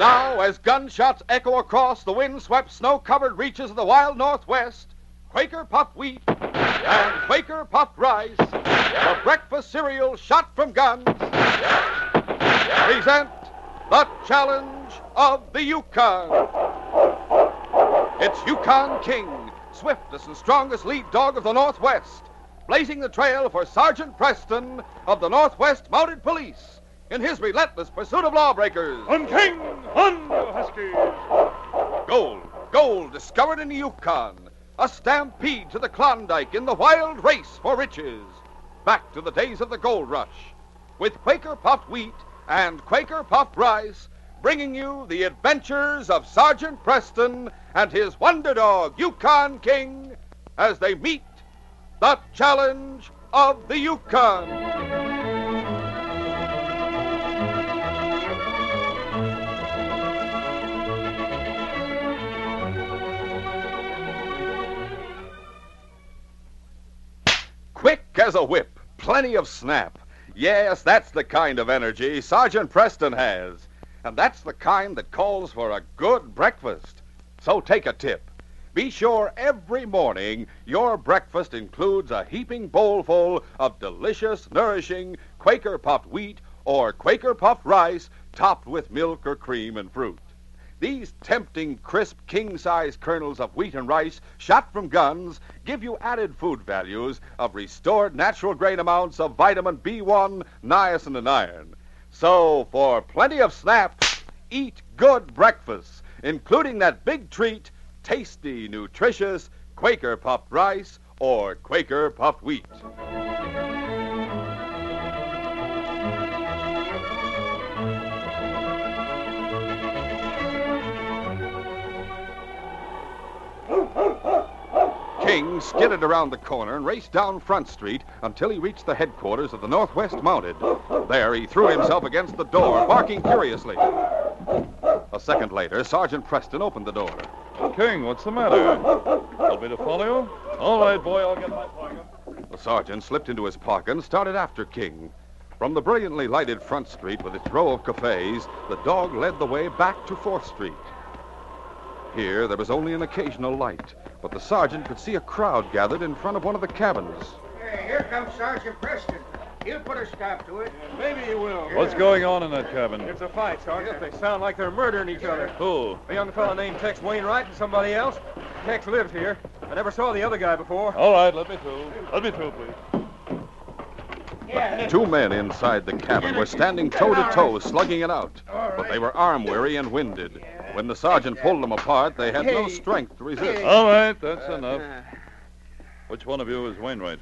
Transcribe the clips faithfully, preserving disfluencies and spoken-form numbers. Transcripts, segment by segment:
Now, as gunshots echo across the windswept, snow-covered reaches of the wild Northwest, Quaker puffed wheat and Quaker puffed rice, the breakfast cereal shot from guns, present the Challenge of the Yukon. It's Yukon King, swiftest and strongest lead dog of the Northwest, blazing the trail for Sergeant Preston of the Northwest Mounted Police in his relentless pursuit of lawbreakers. On King, on the Huskies! Gold, gold discovered in the Yukon. A stampede to the Klondike in the wild race for riches. Back to the days of the gold rush with Quaker puffed wheat and Quaker puffed rice, bringing you the adventures of Sergeant Preston and his wonder dog, Yukon King, as they meet the Challenge of the Yukon. Quick as a whip, plenty of snap. Yes, that's the kind of energy Sergeant Preston has. And that's the kind that calls for a good breakfast. So take a tip. Be sure every morning your breakfast includes a heaping bowlful of delicious, nourishing Quaker puffed wheat or Quaker puffed rice topped with milk or cream and fruit. These tempting, crisp, king-size kernels of wheat and rice shot from guns give you added food values of restored natural grain amounts of vitamin B one, niacin, and iron. So for plenty of snap, eat good breakfast, including that big treat, tasty, nutritious Quaker puffed rice or Quaker puffed wheat. King skidded around the corner and raced down Front Street until he reached the headquarters of the Northwest Mounted. There he threw himself against the door, barking furiously. A second later, Sergeant Preston opened the door. King, what's the matter? Want me to follow you? All right, boy, I'll get my pocket. The sergeant slipped into his pocket and started after King. From the brilliantly lighted Front Street with its row of cafes, the dog led the way back to Fourth Street. Here, there was only an occasional light, but the sergeant could see a crowd gathered in front of one of the cabins. Hey, here comes Sergeant Preston. He'll put a stop to it. Yeah, maybe he will. What's going on in that cabin? It's a fight, Sergeant. Yeah. They sound like they're murdering each yeah. other. Who? A young fellow named Tex Wainwright and somebody else. Tex lives here. I never saw the other guy before. All right, let me through. Let me through, please. Yeah. Two men inside the cabin were standing toe-to-toe, slugging it out. Right. But they were arm-weary and winded. Yeah. When the sergeant pulled them apart, they had hey. no strength to resist. Hey. All right, that's uh, enough. Uh, Which one of you is Wainwright?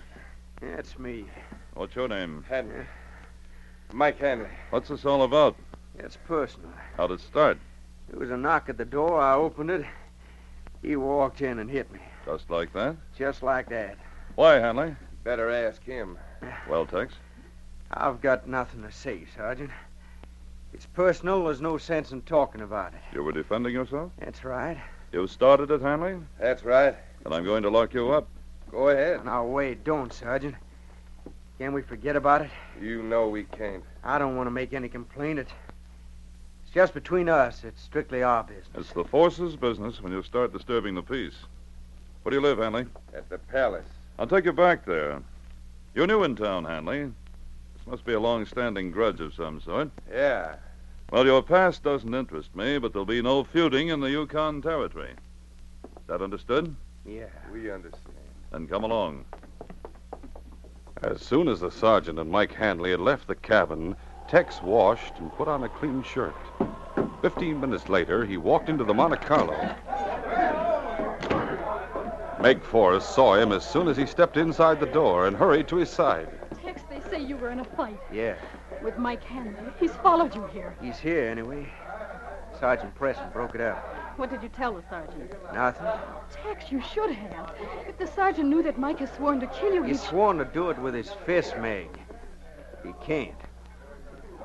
That's me. What's your name? Hanley. Mike Hanley. What's this all about? It's personal. How'd it start? There was a knock at the door. I opened it. He walked in and hit me. Just like that? Just like that. Why, Hanley? Better ask him. Well, Tex? I've got nothing to say, Sergeant. It's personal. There's no sense in talking about it. You were defending yourself? That's right. You started it, Hanley? That's right. And I'm going to lock you up. Go ahead. Now, wait, don't, Sergeant. Can we forget about it? You know we can't. I don't want to make any complaint. It's just between us. It's strictly our business. It's the force's business when you start disturbing the peace. Where do you live, Hanley? At the Palace. I'll take you back there. You're new in town, Hanley. This must be a long-standing grudge of some sort. Yeah. Well, your past doesn't interest me, but there'll be no feuding in the Yukon Territory. Is that understood? Yeah. We understand. Then come along. As soon as the sergeant and Mike Hanley had left the cabin, Tex washed and put on a clean shirt. Fifteen minutes later, he walked into the Monte Carlo. Meg Forrest saw him as soon as he stepped inside the door and hurried to his side. Tex, they say you were in a fight. Yeah. With Mike Hanley. He's followed you here. He's here, anyway. Sergeant Preston broke it up. What did you tell the sergeant? Nothing. Tex, you should have. If the sergeant knew that Mike has sworn to kill you, he's... He's sworn to do it with his fist, Meg. He can't.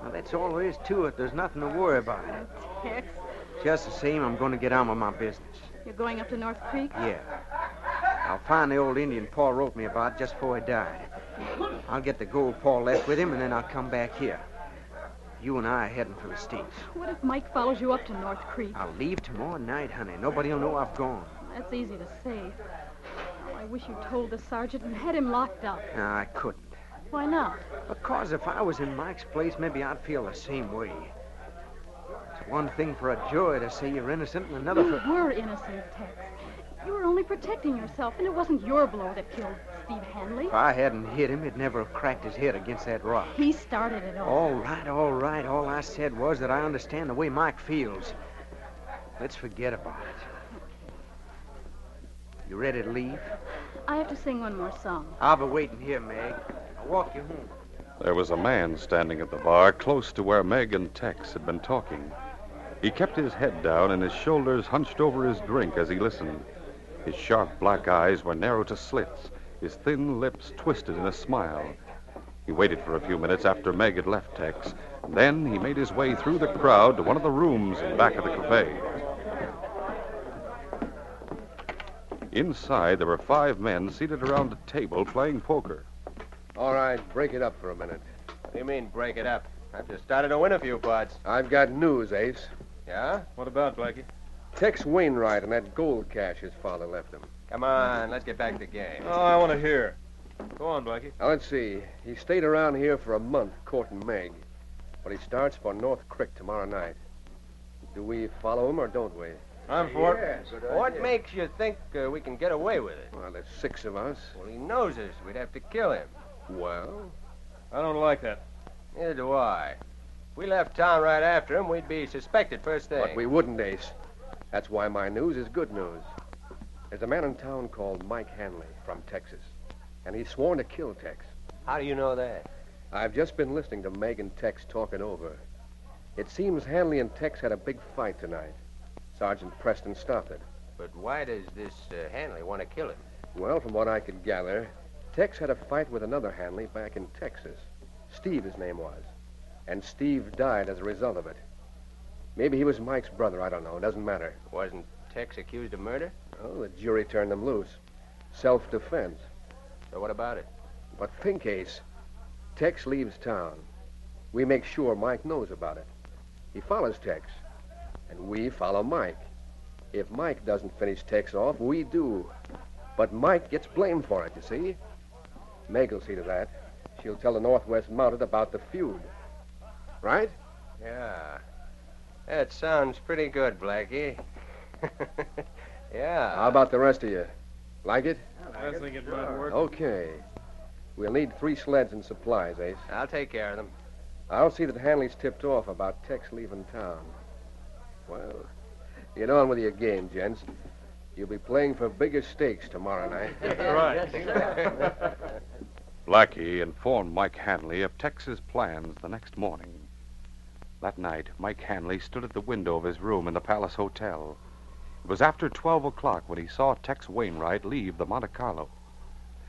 Well, that's all there is to it. There's nothing to worry about. Oh, Tex. Just the same, I'm going to get on with my business. You're going up to North Creek? Yeah. I'll find the old Indian Paul wrote me about just before he died. I'll get the gold Paul left with him, and then I'll come back here. You and I are heading for the States. What if Mike follows you up to North Creek? I'll leave tomorrow night, honey. Nobody'll know I've gone. That's easy to say. Oh, I wish you told the sergeant and had him locked up. No, I couldn't. Why not? Because if I was in Mike's place, maybe I'd feel the same way. It's one thing for a jury to say you're innocent and another you for... You were innocent, Tex. You were only protecting yourself, and it wasn't your blow that killed Steve Hanley. If I hadn't hit him, he'd never have cracked his head against that rock. He started it all. All right, all right. All I said was that I understand the way Mike feels. Let's forget about it. You ready to leave? I have to sing one more song. I'll be waiting here, Meg. I'll walk you home. There was a man standing at the bar close to where Meg and Tex had been talking. He kept his head down and his shoulders hunched over his drink as he listened. His sharp black eyes were narrow to slits, his thin lips twisted in a smile. He waited for a few minutes after Meg had left Tex, and then he made his way through the crowd to one of the rooms in back of the cafe. Inside, there were five men seated around a table playing poker. All right, break it up for a minute. What do you mean, break it up? I've just started to win a few pots. I've got news, Ace. Yeah? What about, Blackie? Tex Wainwright and that gold cash his father left him. Come on, let's get back to the game. Oh, I want to hear. Go on, Blackie. Now, let's see. He stayed around here for a month, courting Meg. But he starts for North Creek tomorrow night. Do we follow him or don't we? I'm for it. Yeah, what makes you think uh, we can get away with it? Well, there's six of us. Well, he knows us. We'd have to kill him. Well? I don't like that. Neither do I. If we left town right after him, we'd be suspected first thing. But we wouldn't, Ace. That's why my news is good news. There's a man in town called Mike Hanley from Texas, and he's sworn to kill Tex. How do you know that? I've just been listening to Meg and Tex talking over. It seems Hanley and Tex had a big fight tonight. Sergeant Preston stopped it. But why does this uh, Hanley want to kill him? Well, from what I could gather, Tex had a fight with another Hanley back in Texas. Steve, his name was. And Steve died as a result of it. Maybe he was Mike's brother, I don't know. It doesn't matter. Wasn't Tex accused of murder? Oh, the jury turned him loose. Self-defense. So what about it? But think, Ace. Tex leaves town. We make sure Mike knows about it. He follows Tex. And we follow Mike. If Mike doesn't finish Tex off, we do. But Mike gets blamed for it, you see? Meg will see to that. She'll tell the Northwest Mounted about the feud. Right? Yeah. That sounds pretty good, Blackie. Yeah. How about the rest of you? Like it? I like think it might sure. work. Okay. We'll need three sleds and supplies, Ace. I'll take care of them. I'll see that Hanley's tipped off about Tex leaving town. Well, get on with your game, gents. You'll be playing for bigger stakes tomorrow night. Right. Blackie informed Mike Hanley of Tex's plans the next morning. That night, Mike Hanley stood at the window of his room in the Palace Hotel. It was after twelve o'clock when he saw Tex Wainwright leave the Monte Carlo.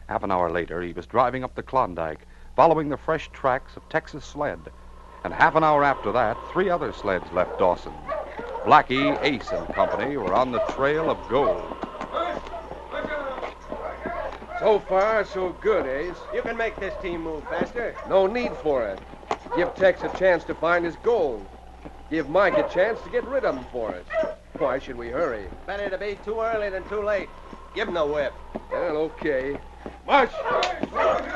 Half an hour later, he was driving up the Klondike, following the fresh tracks of Tex's sled. And half an hour after that, three other sleds left Dawson. Blackie, Ace, and company were on the trail of gold. So far, so good, Ace. You can make this team move faster. No need for it. Give Tex a chance to find his gold. Give Mike a chance to get rid of him for us. Why should we hurry? Better to be too early than too late. Give him the whip. Well, okay. March! March!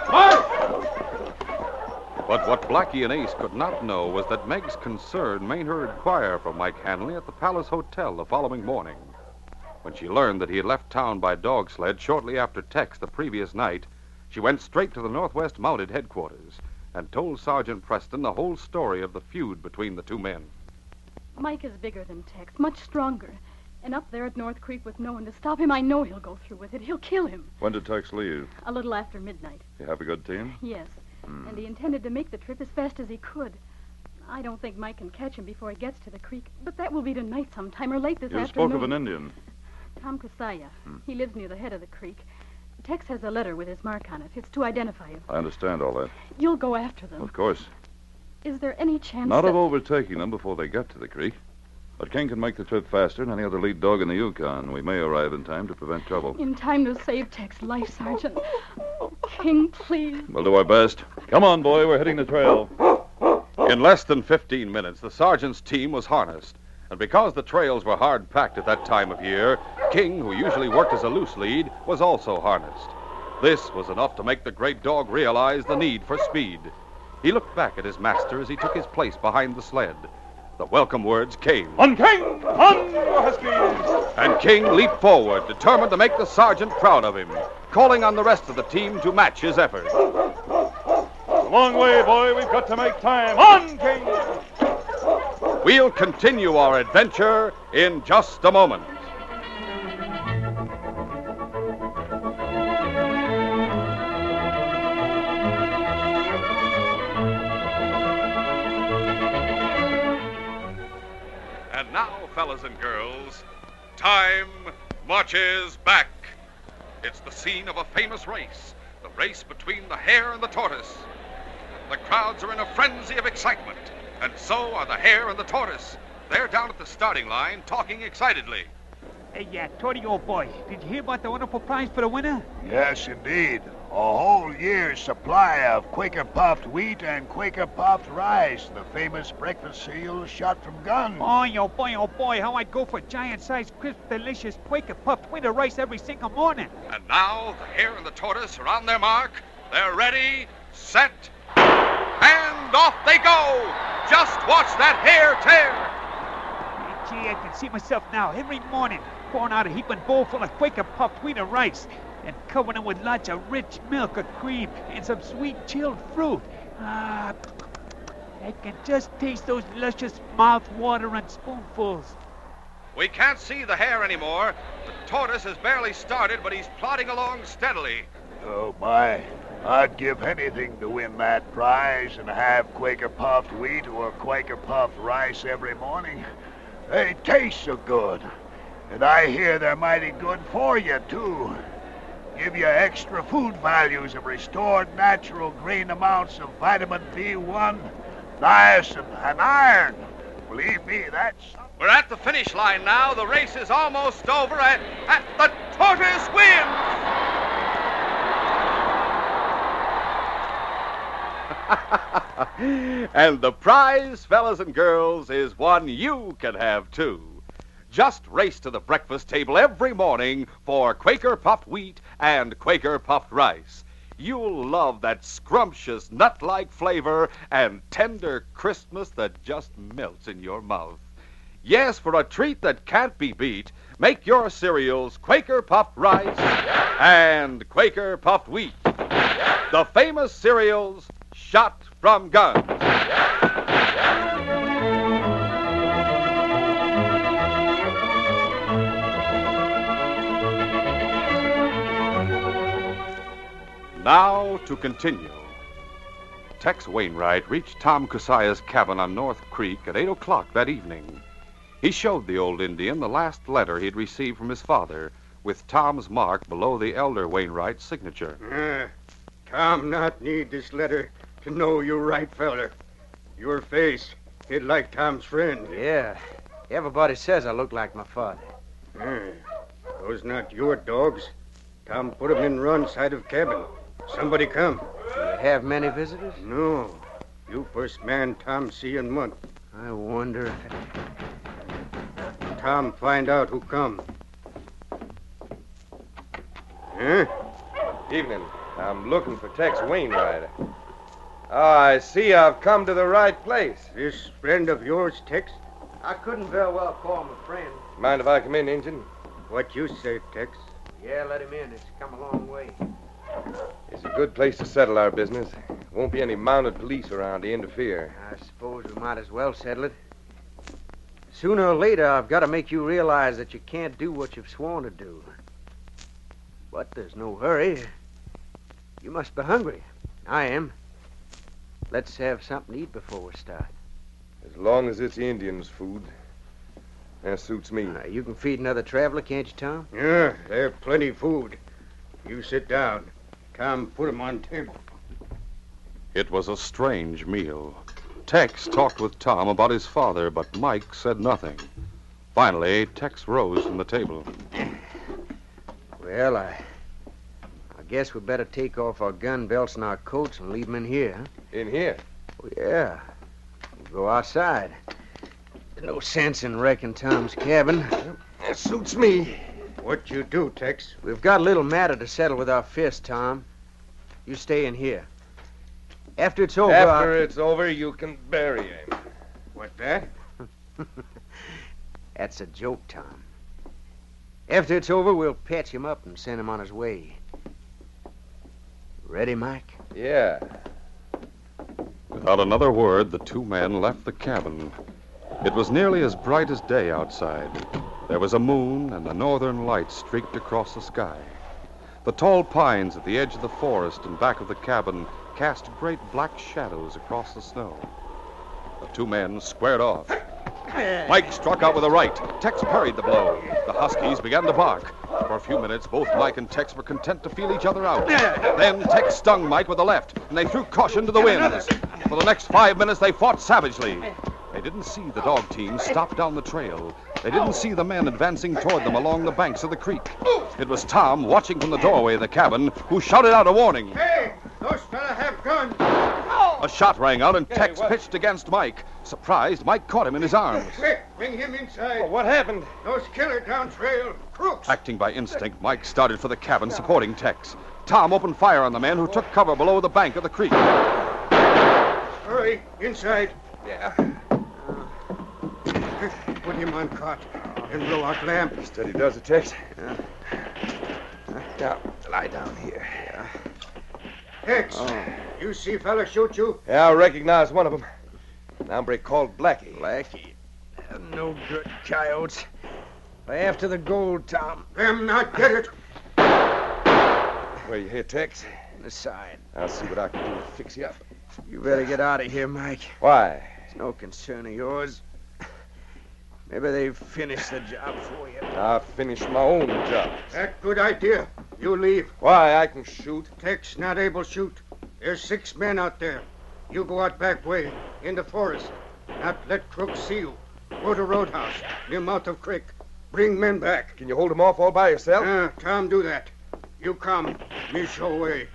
But what Blackie and Ace could not know was that Meg's concern made her inquire for Mike Hanley at the Palace Hotel the following morning. When she learned that he had left town by dog sled shortly after Tex the previous night, she went straight to the Northwest Mounted headquarters and told Sergeant Preston the whole story of the feud between the two men. Mike is bigger than Tex, much stronger. And up there at North Creek with no one to stop him, I know he'll go through with it. He'll kill him. When did Tex leave? A little after midnight. You have a good team? Yes. Hmm. And he intended to make the trip as fast as he could. I don't think Mike can catch him before he gets to the creek, but that will be tonight sometime or late this you afternoon. You spoke of an Indian. Tom Kusaya. Hmm. He lives near the head of the creek. Tex has a letter with his mark on it. It's to identify him. I understand all that. You'll go after them. Of course. Is there any chance Not that... of overtaking them before they get to the creek. But King can make the trip faster than any other lead dog in the Yukon. We may arrive in time to prevent trouble. In time to save Tex's life, Sergeant. Oh, King, please. We'll do our best. Come on, boy. We're hitting the trail. In less than fifteen minutes, the sergeant's team was harnessed. And because the trails were hard packed at that time of year, King, who usually worked as a loose lead, was also harnessed. This was enough to make the great dog realize the need for speed. He looked back at his master as he took his place behind the sled. The welcome words came. On, King! On, your huskies! And King leaped forward, determined to make the sergeant proud of him, calling on the rest of the team to match his efforts. A long way, boy. We've got to make time. On, King! We'll continue our adventure in just a moment. And now, fellas and girls, time marches back. It's the scene of a famous race, the race between the hare and the tortoise. The crowds are in a frenzy of excitement, and so are the hare and the tortoise. They're down at the starting line talking excitedly. Hey, yeah, Torty, old boy, did you hear about the wonderful prize for the winner? Yes, indeed. A whole year's supply of Quaker puffed wheat and Quaker puffed rice, the famous breakfast cereal shot from guns. Oh, yo boy, oh boy, how I'd go for giant-sized, crisp, delicious Quaker puffed winter rice every single morning. And now the hare and the tortoise are on their mark. They're ready, set, and off they go. Just watch that hare tear. Gee, I can see myself now every morning pouring out a heaping bowl full of Quaker puffed wheat and rice, and covering it with lots of rich milk or cream and some sweet chilled fruit. Ah, I can just taste those luscious mouth-watering spoonfuls. We can't see the hare anymore. The tortoise has barely started, but he's plodding along steadily. Oh, my. I'd give anything to win that prize and have Quaker puffed wheat or Quaker puffed rice every morning. They taste so good. And I hear they're mighty good for you, too. Give you extra food values of restored natural grain amounts of vitamin B one, niacin, and iron. Believe me, that's... We're at the finish line now. The race is almost over. At, at the tortoise wins! And the prize, fellas and girls, is one you can have, too. Just race to the breakfast table every morning for Quaker puffed wheat and Quaker puffed rice. You'll love that scrumptious nut-like flavor and tender crispness that just melts in your mouth. Yes, for a treat that can't be beat, make your cereals Quaker puffed rice and Quaker puffed wheat. The famous cereals shot from guns. Now to continue. Tex Wainwright reached Tom Kusaya's cabin on North Creek at eight o'clock that evening. He showed the old Indian the last letter he'd received from his father, with Tom's mark below the elder Wainwright's signature. Uh, Tom not need this letter to know you're right, feller. Your face, it like Tom's friend. Yeah, everybody says I look like my father. Uh, those not your dogs. Tom put them in run side of cabin. Somebody come. Do you have many visitors? No. You first man Tom see in month. I wonder if... Tom find out who come. Huh? Evening. I'm looking for Tex Wainwright. Ah, I see I've come to the right place. This friend of yours, Tex? I couldn't very well call him a friend. Mind if I come in, Injun? What you say, Tex? Yeah, let him in. It's come a long way. It's a good place to settle our business. Won't be any mounted police around to interfere. I suppose we might as well settle it. Sooner or later, I've got to make you realize that you can't do what you've sworn to do. But there's no hurry. You must be hungry. I am. Let's have something to eat before we start. As long as it's Indians' food, that suits me. Uh, you can feed another traveler, can't you, Tom? Yeah, there's plenty of food. You sit down. Tom, put him on table. It was a strange meal. Tex talked with Tom about his father, but Mike said nothing. Finally, Tex rose from the table. Well, I, I guess we better take off our gun belts and our coats and leave them in here. Huh? In here? Oh, yeah. go outside. There's no sense in wrecking Tom's cabin. That suits me. What you do, Tex? We've got a little matter to settle with our fists, Tom. You stay in here. After it's over, After I'll... it's over, you can bury him. What, that? That's a joke, Tom. After it's over, we'll patch him up and send him on his way. Ready, Mike? Yeah. Without another word, the two men left the cabin. It was nearly as bright as day outside. There was a moon, and the northern lights streaked across the sky. The tall pines at the edge of the forest and back of the cabin cast great black shadows across the snow. The two men squared off. Mike struck out with a right. Tex parried the blow. The huskies began to bark. For a few minutes, both Mike and Tex were content to feel each other out. Then Tex stung Mike with a left, and they threw caution to the winds. For the next five minutes, they fought savagely. They didn't see the dog team stop down the trail. They didn't see the men advancing toward them along the banks of the creek. It was Tom, watching from the doorway of the cabin, who shouted out a warning. Hey, those fellas have guns. A shot rang out, and Tex pitched against Mike. Surprised, Mike caught him in his arms. Quick, bring him inside. Oh, what happened? Those killer down trail, crooks. Acting by instinct, Mike started for the cabin, supporting Tex. Tom opened fire on the men, who took cover below the bank of the creek. Hurry, inside. Yeah. Put him on cot and blow out lamp. Steady does it, Tex. Yeah. Now, lie down here. Yeah. Tex, oh. You see fella shoot you? Yeah, I recognize one of them. An hombre called Blackie. Blackie? Them no good coyotes. They're after the gold, Tom. Them not get it. Where you here, Tex? In the side. I'll see what I can do to fix you up. You better get out of here, Mike. Why? It's no concern of yours. Maybe they've finished the job for you. I'll finish my own job. That's a good idea. You leave. Why? I can shoot. Tex not able to shoot. There's six men out there. You go out back way, in the forest. Not let crooks see you. Go to Roadhouse, near mouth of creek. Bring men back. Can you hold them off all by yourself? Uh, Tom, do that. You come. Me show way.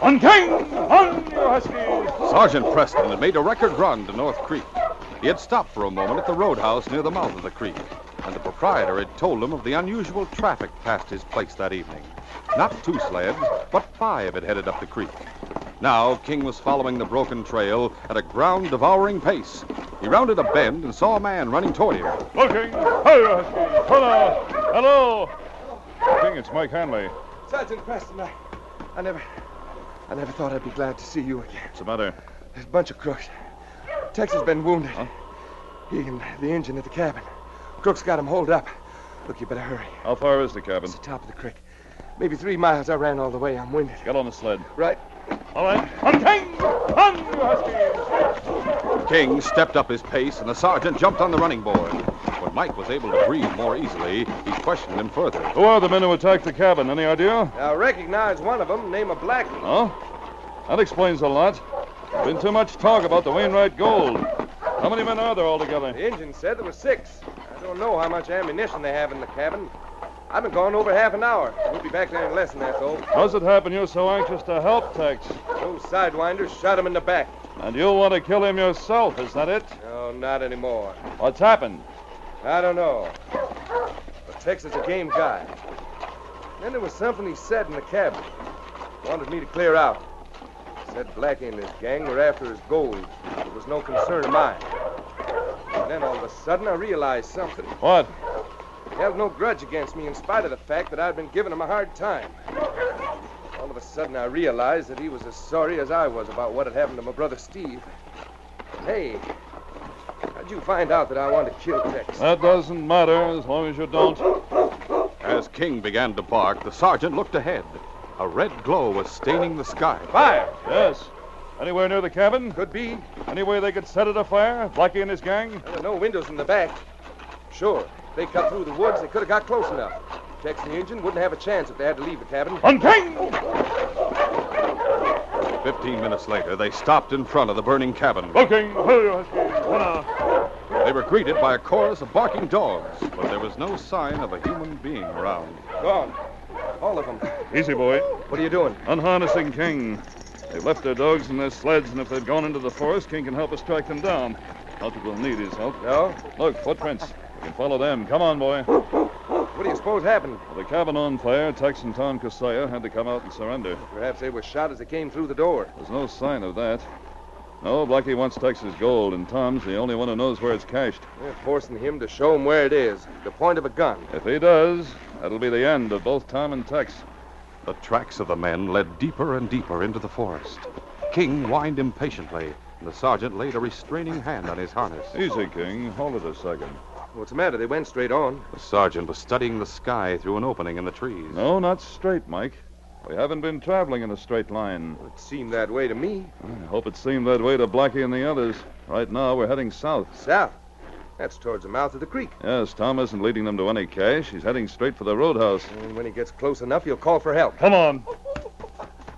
On King! On you huskies! Sergeant Preston had made a record run to North Creek. He had stopped for a moment at the roadhouse near the mouth of the creek, and the proprietor had told him of the unusual traffic past his place that evening. Not two sleds, but five had headed up the creek. Now King was following the broken trail at a ground-devouring pace. He rounded a bend and saw a man running toward him. Hello, King! Hello, huskies! Hello! Hello! King, it's Mike Hanley. Sergeant Preston, I, I never... I never thought I'd be glad to see you again. What's the matter? There's a bunch of crooks. Tex has been wounded. Huh? He and the engine at the cabin. Crooks got him holed up. Look, you better hurry. How far is the cabin? It's the top of the creek. Maybe three miles. I ran all the way. I'm winded. Get on the sled. Right. All right. On King! On you huskies! King stepped up his pace, and the sergeant jumped on the running board. When Mike was able to breathe more easily, he questioned him further. Who are the men who attacked the cabin? Any idea? I recognize one of them, name of Blackie. Oh? That explains a lot. Been too much talk about the Wainwright gold. How many men are there altogether? The engine said there were six. I don't know how much ammunition they have in the cabin. I've been gone over half an hour. We'll be back there in less than that, though. How's it happen you're so anxious to help, Tex? Those sidewinders shot him in the back. And you want to kill him yourself, is that it? No, not anymore. What's happened? I don't know. But Tex is a game guy. Then there was something he said in the cabin. Wanted me to clear out. Said Blackie and his gang were after his gold. It was no concern of mine. And then all of a sudden I realized something. What? He held no grudge against me in spite of the fact that I'd been giving him a hard time. All of a sudden I realized that he was as sorry as I was about what had happened to my brother Steve. Hey... How'd you find out that I wanted to kill Tex? That doesn't matter as long as you don't. As King began to bark, the sergeant looked ahead. A red glow was staining the sky. Fire! Yes. Anywhere near the cabin? Could be. Any way they could set it afire? Blackie and his gang? Well, there are no windows in the back. Sure. If they cut through the woods, they could have got close enough. Tex and the engine wouldn't have a chance if they had to leave the cabin. On King! Fifteen minutes later, they stopped in front of the burning cabin. Looking! They were greeted by a chorus of barking dogs, but there was no sign of a human being around. Gone. All of them. Easy, boy. What are you doing? Unharnessing King. They've left their dogs and their sleds, and if they've gone into the forest, King can help us track them down. Not that we'll need his help. No? Look, footprints. We can follow them. Come on, boy. What do you suppose happened? With the cabin on fire, Tex and Tom Kusaya had to come out and surrender. Perhaps they were shot as they came through the door. There's no sign of that. No, Blackie wants Tex's gold, and Tom's the only one who knows where it's cached. We're forcing him to show him where it is, the point of a gun. If he does, that'll be the end of both Tom and Tex. The tracks of the men led deeper and deeper into the forest. King whined impatiently, and the sergeant laid a restraining hand on his harness. Easy, King. Hold it a second. What's the matter? They went straight on. The sergeant was studying the sky through an opening in the trees. No, not straight, Mike. We haven't been traveling in a straight line. Well, it seemed that way to me. I hope it seemed that way to Blackie and the others. Right now, we're heading south. South? That's towards the mouth of the creek. Yes, Tom isn't leading them to any cache. He's heading straight for the roadhouse. And when he gets close enough, he'll call for help. Come on.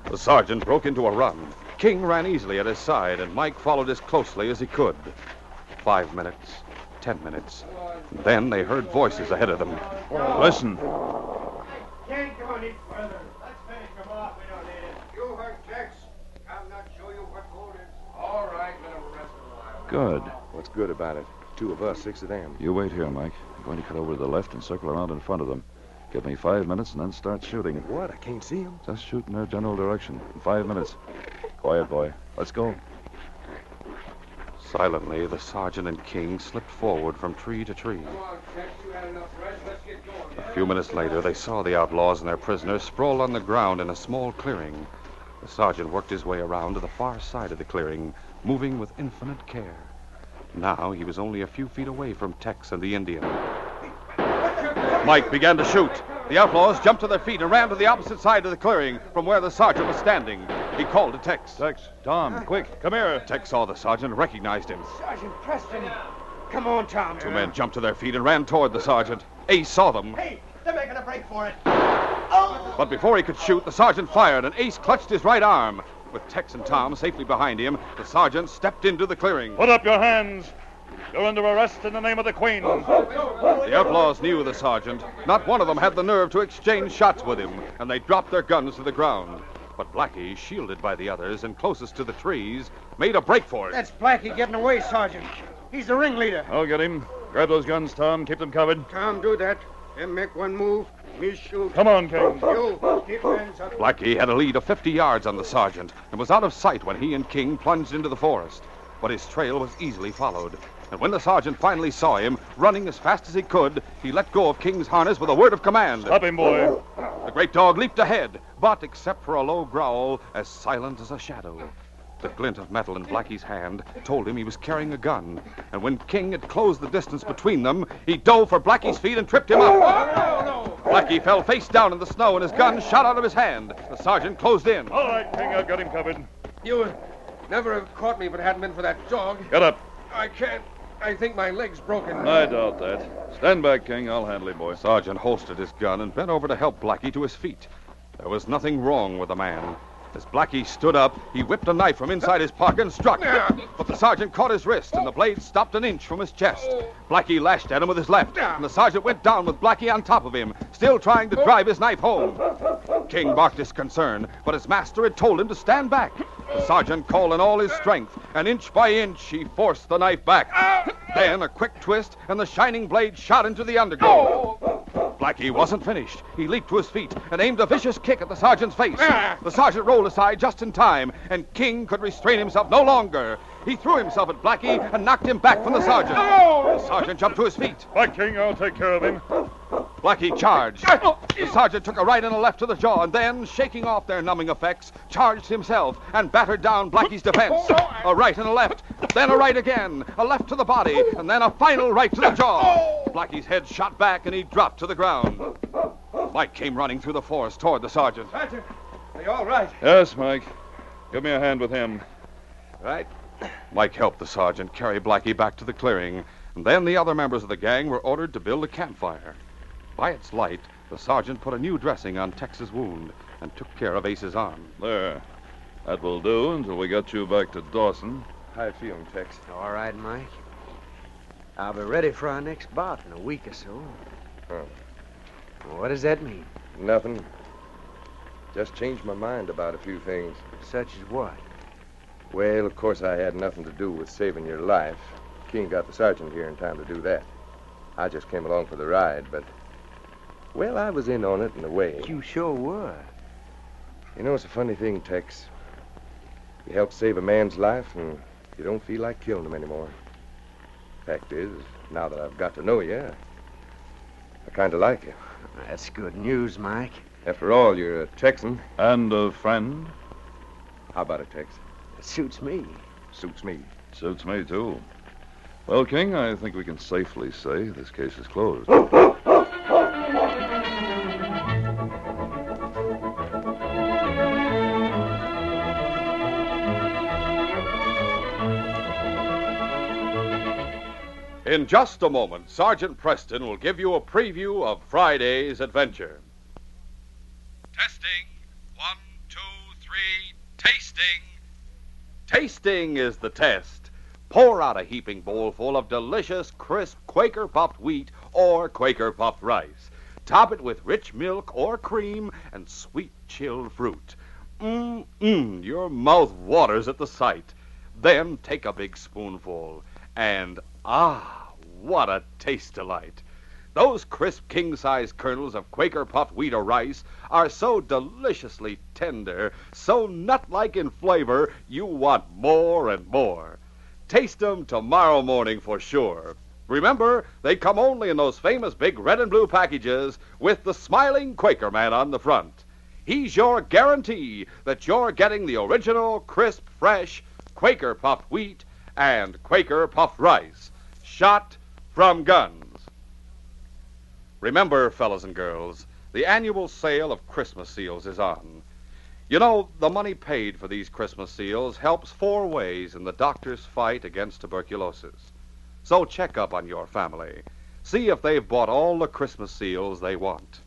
The sergeant broke into a run. King ran easily at his side, and Mike followed as closely as he could. Five minutes, ten minutes. Then they heard voices ahead of them. Listen. Can't go any further. Good. What's good about it? Two of us, six of them. You wait here, Mike. I'm going to cut over to the left and circle around in front of them. Give me five minutes and then start shooting. What? I can't see them. Just shoot in their general direction. In five minutes. Quiet, boy. Let's go. Silently, the sergeant and King slipped forward from tree to tree. A few minutes later, they saw the outlaws and their prisoners sprawled on the ground in a small clearing. The sergeant worked his way around to the far side of the clearing, moving with infinite care. Now he was only a few feet away from Tex and the Indian. Mike began to shoot. The outlaws jumped to their feet and ran to the opposite side of the clearing from where the sergeant was standing. He called to Tex. Tex, Tom, uh, quick, come here. Tex saw the sergeant and recognized him. Sergeant Preston, come on, Tom. Two men jumped to their feet and ran toward the sergeant. Ace saw them. Hey, they're making a break for it. Oh! But before he could shoot, the sergeant fired and Ace clutched his right arm. With Tex and Tom safely behind him, the sergeant stepped into the clearing. Put up your hands. You're under arrest in the name of the Queen. The outlaws knew the sergeant. Not one of them had the nerve to exchange shots with him, and they dropped their guns to the ground. But Blackie, shielded by the others and closest to the trees, made a break for it. That's Blackie getting away, Sergeant. He's the ringleader. I'll get him. Grab those guns, Tom. Keep them covered. Tom, do that. And make one move. Me shoot. Come on, King. You keep hands up. Blackie had a lead of fifty yards on the sergeant and was out of sight when he and King plunged into the forest. But his trail was easily followed. And when the sergeant finally saw him, running as fast as he could, he let go of King's harness with a word of command. Stop him, boy. The great dog leaped ahead, but except for a low growl, as silent as a shadow. The glint of metal in Blackie's hand told him he was carrying a gun. And when King had closed the distance between them, he dove for Blackie's feet and tripped him up. No, no, no. Blackie fell face down in the snow and his gun shot out of his hand. The sergeant closed in. All right, King, I've got him covered. You would never have caught me if it hadn't been for that dog. Get up. I can't. I think my leg's broken. I doubt that. Stand back, King. I'll handle him, boy. Sergeant holstered his gun and bent over to help Blackie to his feet. There was nothing wrong with the man. As Blackie stood up, he whipped a knife from inside his pocket and struck. But the sergeant caught his wrist, and the blade stopped an inch from his chest. Blackie lashed at him with his left, and the sergeant went down with Blackie on top of him, still trying to drive his knife home. King barked his concern, but his master had told him to stand back. The sergeant called in all his strength, and inch by inch, he forced the knife back. Then a quick twist, and the shining blade shot into the undergrowth. Blackie wasn't finished. He leaped to his feet and aimed a vicious kick at the sergeant's face. The sergeant rolled aside just in time, and King could restrain himself no longer. He threw himself at Blackie and knocked him back from the sergeant. The sergeant jumped to his feet. By King, I'll take care of him. Blackie charged. The sergeant took a right and a left to the jaw, and then, shaking off their numbing effects, charged himself and battered down Blackie's defense. A right and a left, then a right again, a left to the body, and then a final right to the jaw. Blackie's head shot back, and he dropped to the ground. Mike came running through the forest toward the sergeant. Sergeant, are you all right? Yes, Mike. Give me a hand with him. Right. Mike helped the sergeant carry Blackie back to the clearing, and then the other members of the gang were ordered to build a campfire. By its light, the sergeant put a new dressing on Tex's wound and took care of Ace's arm. There. That will do until we get you back to Dawson. How you feeling, Tex? All right, Mike. I'll be ready for our next bout in a week or so. Huh. What does that mean? Nothing. Just changed my mind about a few things. Such as what? Well, of course, I had nothing to do with saving your life. King got the sergeant here in time to do that. I just came along for the ride, but... Well, I was in on it in a way. You sure were. You know, it's a funny thing, Tex. You help save a man's life, and you don't feel like killing him anymore. Fact is, now that I've got to know you, I kind of like you. That's good news, Mike. After all, you're a Texan. And a friend. How about it, Tex? It suits me. Suits me. Suits me, too. Well, King, I think we can safely say this case is closed. In just a moment, Sergeant Preston will give you a preview of Friday's adventure. Testing. One, two, three. Tasting. Tasting is the test. Pour out a heaping bowl full of delicious, crisp Quaker puffed wheat or Quaker puffed rice. Top it with rich milk or cream and sweet chilled fruit. Mmm, your mouth waters at the sight. Then take a big spoonful and... Ah, what a taste delight. Those crisp king-size kernels of Quaker puffed wheat or rice are so deliciously tender, so nut-like in flavor, you want more and more. Taste 'em tomorrow morning for sure. Remember, they come only in those famous big red and blue packages with the smiling Quaker man on the front. He's your guarantee that you're getting the original, crisp, fresh Quaker puffed wheat and Quaker puffed rice. Shot from guns. Remember, fellas and girls, the annual sale of Christmas seals is on. You know, the money paid for these Christmas seals helps four ways in the doctor's fight against tuberculosis. So check up on your family. See if they've bought all the Christmas seals they want.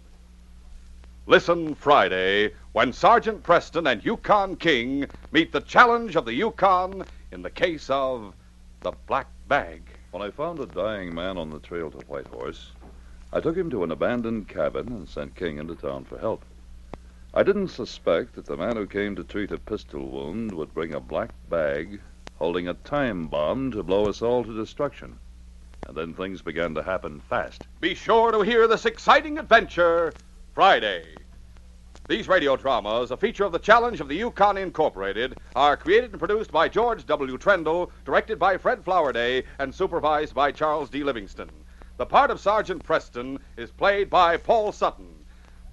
Listen Friday when Sergeant Preston and Yukon King meet the challenge of the Yukon in the case of the Black Bag. When I found a dying man on the trail to Whitehorse, I took him to an abandoned cabin and sent King into town for help. I didn't suspect that the man who came to treat a pistol wound would bring a black bag holding a time bomb to blow us all to destruction. And then things began to happen fast. Be sure to hear this exciting adventure Friday. These radio dramas, a feature of the Challenge of the Yukon Incorporated, are created and produced by George W. Trendle, directed by Fred Flowerday, and supervised by Charles D. Livingston. The part of Sergeant Preston is played by Paul Sutton.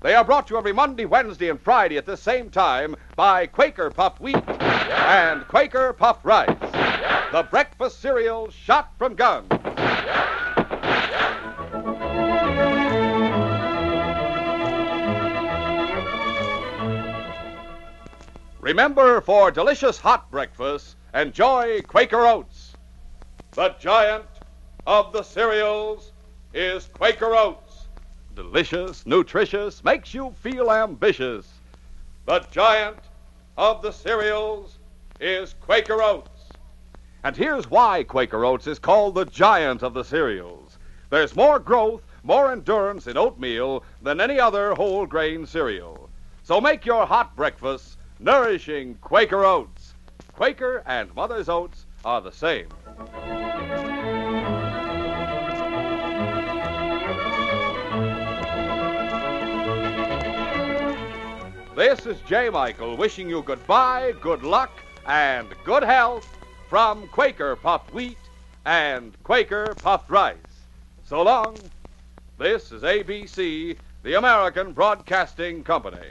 They are brought to you every Monday, Wednesday, and Friday at this same time by Quaker Puffed Wheat and Quaker Puffed Rice, the breakfast cereal shot from guns. Remember, for delicious hot breakfast, enjoy Quaker Oats. The giant of the cereals is Quaker Oats. Delicious, nutritious, makes you feel ambitious. The giant of the cereals is Quaker Oats. And here's why Quaker Oats is called the giant of the cereals. There's more growth, more endurance in oatmeal than any other whole grain cereal. So make your hot breakfast nourishing Quaker Oats. Quaker and Mother's Oats are the same. This is Jay Michael wishing you goodbye, good luck, and good health from Quaker Puffed Wheat and Quaker Puffed Rice. So long. This is A B C, the American Broadcasting Company.